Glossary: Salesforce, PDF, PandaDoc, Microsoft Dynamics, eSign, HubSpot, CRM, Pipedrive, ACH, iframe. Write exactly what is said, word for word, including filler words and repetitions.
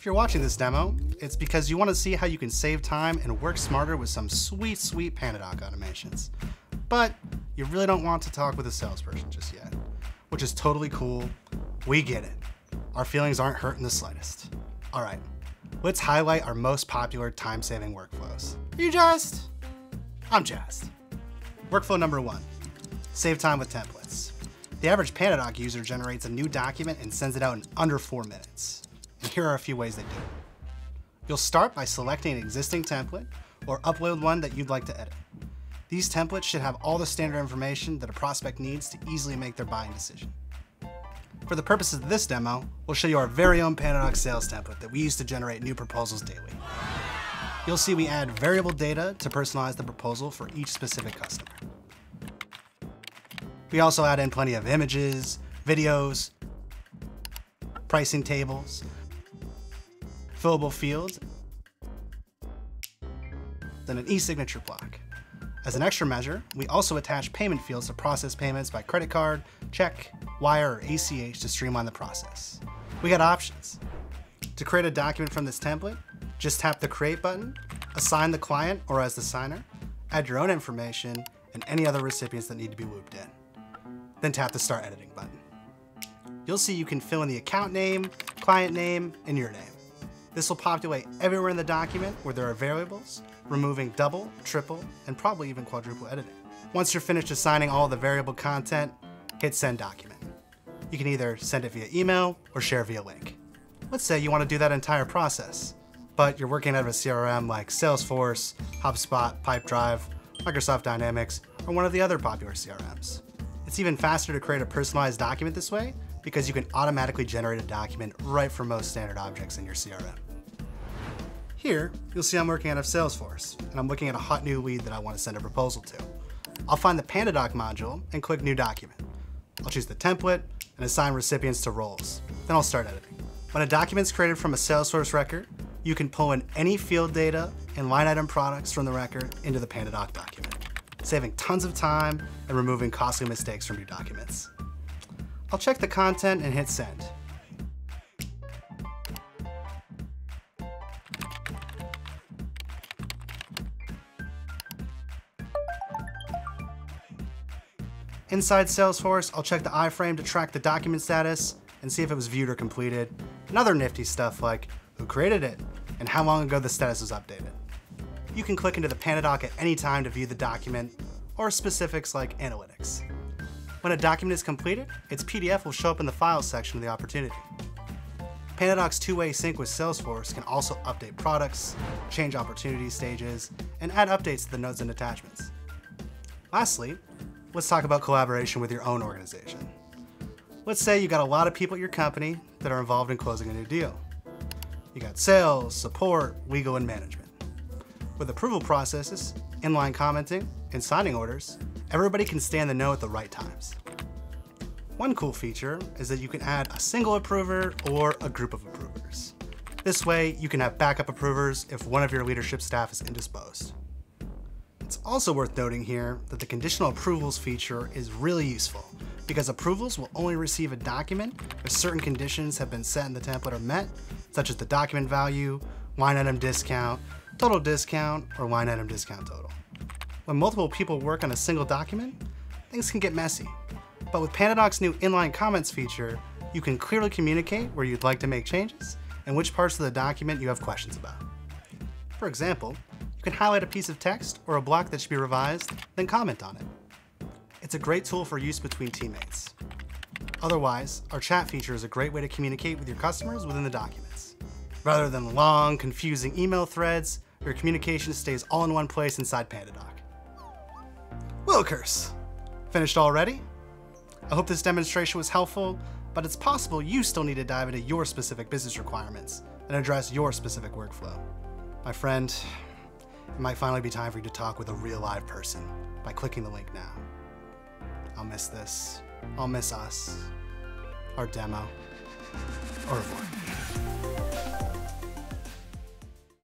If you're watching this demo, it's because you want to see how you can save time and work smarter with some sweet, sweet PandaDoc automations. But you really don't want to talk with a salesperson just yet, which is totally cool. We get it. Our feelings aren't hurt in the slightest. All right, let's highlight our most popular time-saving workflows. Are you jazzed? I'm jazzed. Workflow number one, save time with templates. The average PandaDoc user generates a new document and sends it out in under four minutes. And here are a few ways they do it. You'll start by selecting an existing template or upload one that you'd like to edit. These templates should have all the standard information that a prospect needs to easily make their buying decision. For the purposes of this demo, we'll show you our very own PandaDoc sales template that we use to generate new proposals daily. You'll see we add variable data to personalize the proposal for each specific customer. We also add in plenty of images, videos, pricing tables, fillable fields, then an e-signature block. As an extra measure, we also attach payment fields to process payments by credit card, check, wire, or A C H to streamline the process. We got options. To create a document from this template, just tap the Create button, assign the client or as the signer, add your own information and any other recipients that need to be looped in. Then tap the Start Editing button. You'll see you can fill in the account name, client name, and your name. This will populate everywhere in the document where there are variables, removing double, triple, and probably even quadruple editing. Once you're finished assigning all the variable content, hit Send Document. You can either send it via email or share via link. Let's say you want to do that entire process, but you're working out of a C R M like Salesforce, HubSpot, Pipedrive, Microsoft Dynamics, or one of the other popular C R Ms. It's even faster to create a personalized document this way because you can automatically generate a document right from most standard objects in your C R M. Here, you'll see I'm working out of Salesforce, and I'm looking at a hot new lead that I want to send a proposal to. I'll find the PandaDoc module and click New Document. I'll choose the template and assign recipients to roles. Then I'll start editing. When a document's created from a Salesforce record, you can pull in any field data and line item products from the record into the PandaDoc document, saving tons of time and removing costly mistakes from your documents. I'll check the content and hit send. Inside Salesforce, I'll check the iframe to track the document status and see if it was viewed or completed, and other nifty stuff like who created it and how long ago the status was updated. You can click into the PandaDoc at any time to view the document or specifics like analytics. When a document is completed, its P D F will show up in the Files section of the opportunity. PandaDoc's two-way sync with Salesforce can also update products, change opportunity stages, and add updates to the notes and attachments. Lastly, let's talk about collaboration with your own organization. Let's say you got a lot of people at your company that are involved in closing a new deal. You got sales, support, legal, and management. With approval processes, inline commenting, and signing orders, everybody can stay in the know at the right times. One cool feature is that you can add a single approver or a group of approvers. This way, you can have backup approvers if one of your leadership staff is indisposed. It's also worth noting here that the conditional approvals feature is really useful because approvals will only receive a document if certain conditions have been set in the template or met, such as the document value, line item discount, total discount, or line item discount total. When multiple people work on a single document, things can get messy. But with PandaDoc's new inline comments feature, you can clearly communicate where you'd like to make changes and which parts of the document you have questions about. For example, you can highlight a piece of text or a block that should be revised, then comment on it. It's a great tool for use between teammates. Otherwise, our chat feature is a great way to communicate with your customers within the documents. Rather than long, confusing email threads, your communication stays all in one place inside PandaDoc. Will curse. Finished already? I hope this demonstration was helpful, but it's possible you still need to dive into your specific business requirements and address your specific workflow. My friend, it might finally be time for you to talk with a real live person by clicking the link now. I'll miss this. I'll miss us. Our demo. Au revoir.